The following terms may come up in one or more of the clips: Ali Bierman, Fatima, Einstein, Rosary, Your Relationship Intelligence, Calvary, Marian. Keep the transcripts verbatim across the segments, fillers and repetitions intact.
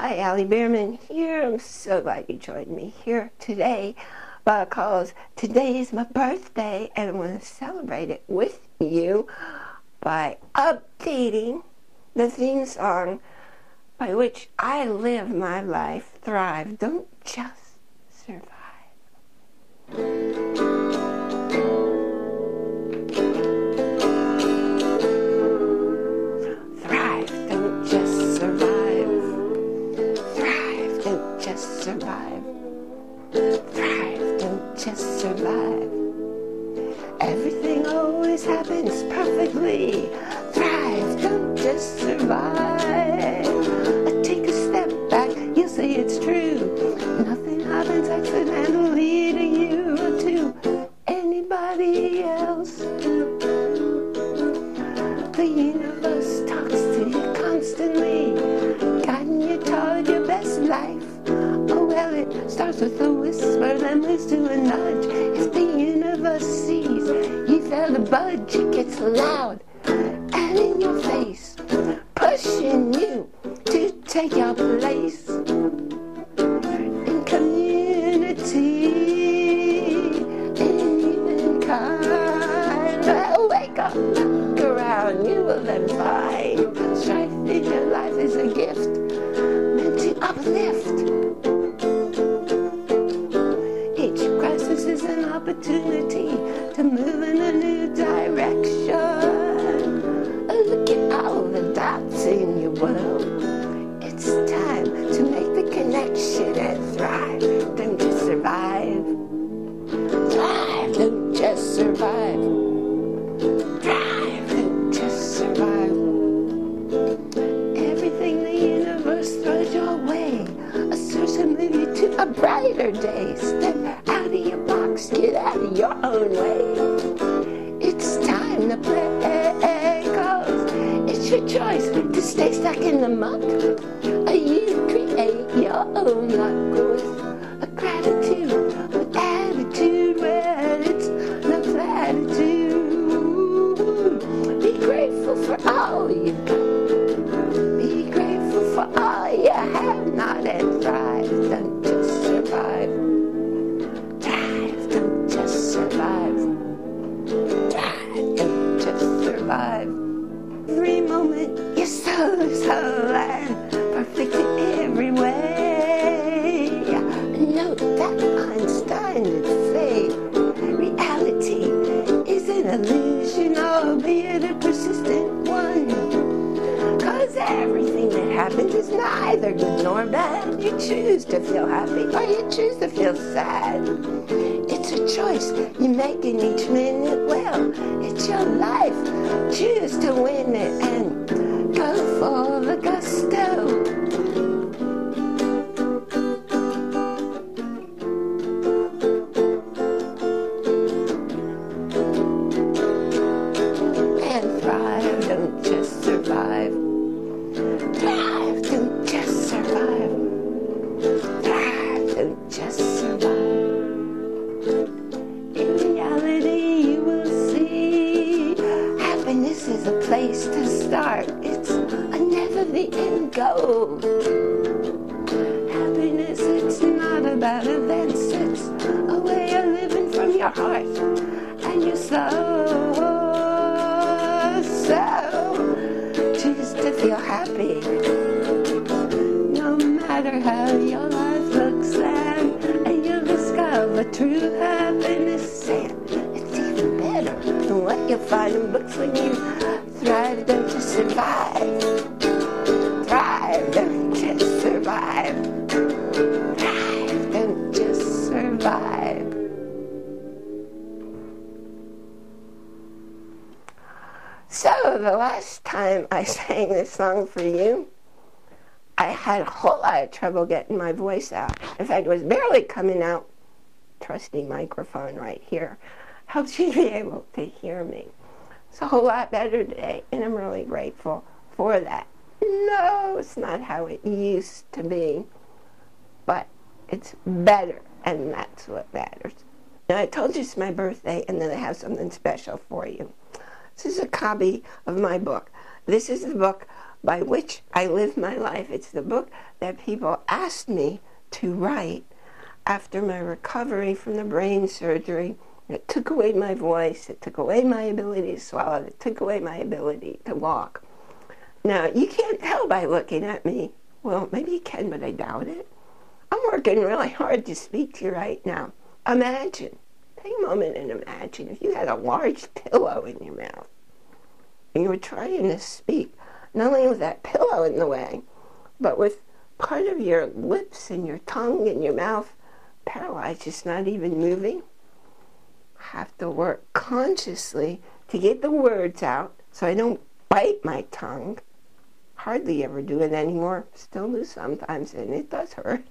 Hi, Ali Bierman here. I'm so glad you joined me here today because today is my birthday and I want to celebrate it with you by updating the theme song by which I live my life, thrive, don't just survive. Survive. Thrive, don't just survive. Everything always happens perfectly. Thrive, don't just survive. Take a step back, you'll see it's true. Nothing happens accidentally to you or to anybody else. The universe talks to you constantly. Guiding you toward your best life. Well, it starts with a whisper, then moves to a nudge. If the universe sees you fail to budge, it gets loud and in your face, pushing you to take your place in community, in humankind. Well, wake up, look around, you will then find strife in your life is a gift meant to uplift. Is an opportunity to move in a new direction. Look at all the dots in your world. It's time to make the connection and thrive. Don't just survive. Thrive, don't just survive. Thrive, don't just survive. Everything the universe throws your way, a search to move you to a brighter day. Step out of your box, get out of your own way. It's time to play, cause it's your choice to stay stuck in the muck. You create your own luck with a gratitude, an attitude, well, it's no platitude. Be grateful for all you've got. Be grateful for all you have not, and thrive, don't just survive. Every moment you're so, so alive, perfect in every way. Note that Einstein would say, reality is an illusion, albeit a persistent one. Cause everything that happens is neither good nor bad. You choose to feel happy or you choose to feel sad. It's a choice you make in each minute. Well, it's your life. Choose to win it and go for the gusto. And thrive, don't just survive. Thrive, don't just survive. Thrive, don't just survive. Is a place to start. It's a never the end goal. Happiness, it's not about events. It's a way of living from your heart and your soul. So choose to feel happy, no matter how your life looks, and, and you'll discover true happiness. And what you'll find in books when you thrive, don't just survive. Thrive, don't just survive. Thrive, don't just survive. So the last time I sang this song for you, I had a whole lot of trouble getting my voice out. In fact, it was barely coming out. Trusty microphone right here helps you be able to hear me. It's a whole lot better today, and I'm really grateful for that. No, it's not how it used to be, but it's better, and that's what matters. Now, I told you it's my birthday, and then I have something special for you. This is a copy of my book. This is the book by which I live my life. It's the book that people asked me to write after my recovery from the brain surgery. It took away my voice, it took away my ability to swallow, it took away my ability to walk. Now, you can't tell by looking at me. Well, maybe you can, but I doubt it. I'm working really hard to speak to you right now. Imagine, take a moment and imagine if you had a large pillow in your mouth and you were trying to speak, not only with that pillow in the way, but with part of your lips and your tongue and your mouth paralyzed, just not even moving. Have to work consciously to get the words out so I don't bite my tongue. Hardly ever do it anymore. Still do sometimes, and it does hurt.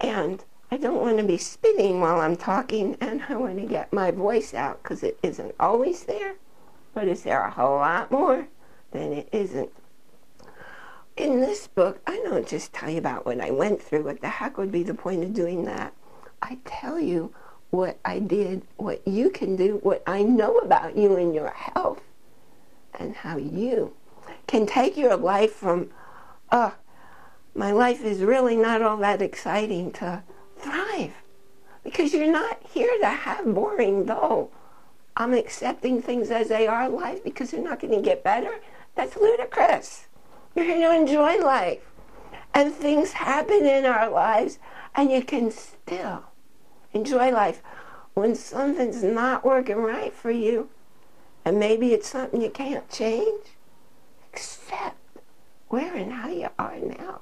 And I don't want to be spitting while I'm talking, and I want to get my voice out because it isn't always there, but is there a whole lot more than it isn't. In this book, I don't just tell you about what I went through. What the heck would be the point of doing that? I tell you what I did, what you can do, what I know about you and your health, and how you can take your life from, oh, my life is really not all that exciting, to thrive. Because you're not here to have boring, though. I'm accepting things as they are, life, because they're not going to get better. That's ludicrous. You're here to enjoy life. And things happen in our lives, and you can still enjoy life. When something's not working right for you, and maybe it's something you can't change, accept where and how you are now.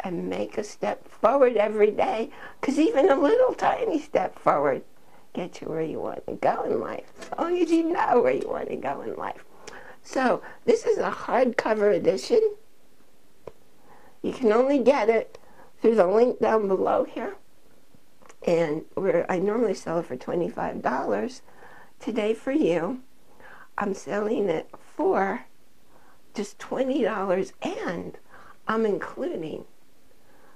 And make a step forward every day, because even a little tiny step forward gets you where you want to go in life, as long as you know where you want to go in life. So, this is a hardcover edition. You can only get it through the link down below here. And where I normally sell it for twenty-five dollars, today for you, I'm selling it for just twenty dollars, and I'm including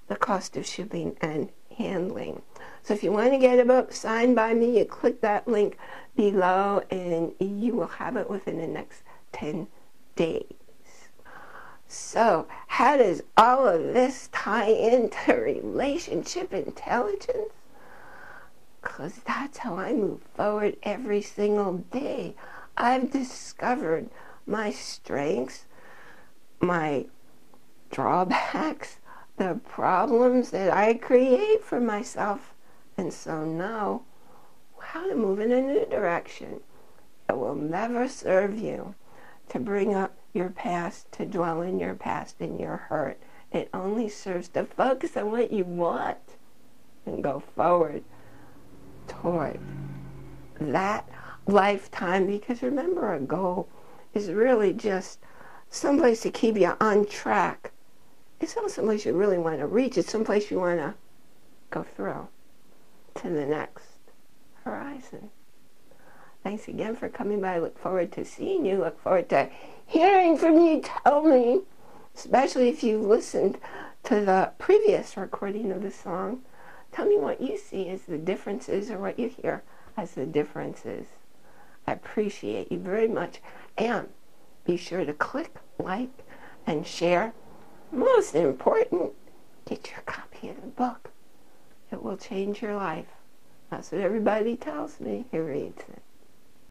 the cost of shipping and handling. So if you want to get a book signed by me, you click that link below, and you will have it within the next ten days. So how does all of this tie into relationship intelligence? Because that's how I move forward every single day. I've discovered my strengths, my drawbacks, the problems that I create for myself. And so now, how to move in a new direction that will never serve you to bring up your past, to dwell in your past and your hurt. It only serves to focus on what you want and go forward toward that lifetime, because remember, a goal is really just someplace to keep you on track. It's not someplace you really want to reach, it's someplace you want to go through to the next horizon. Thanks again for coming by. I look forward to seeing you, look forward to hearing from you. Tell me, especially if you've listened to the previous recording of the song, tell me what you see as the differences, or what you hear as the differences. I appreciate you very much. And be sure to click, like, and share. Most important, get your copy of the book. It will change your life. That's what everybody tells me who reads it.